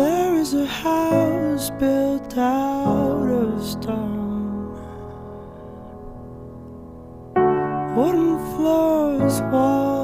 There is a house built out of stone, wooden floors, walls.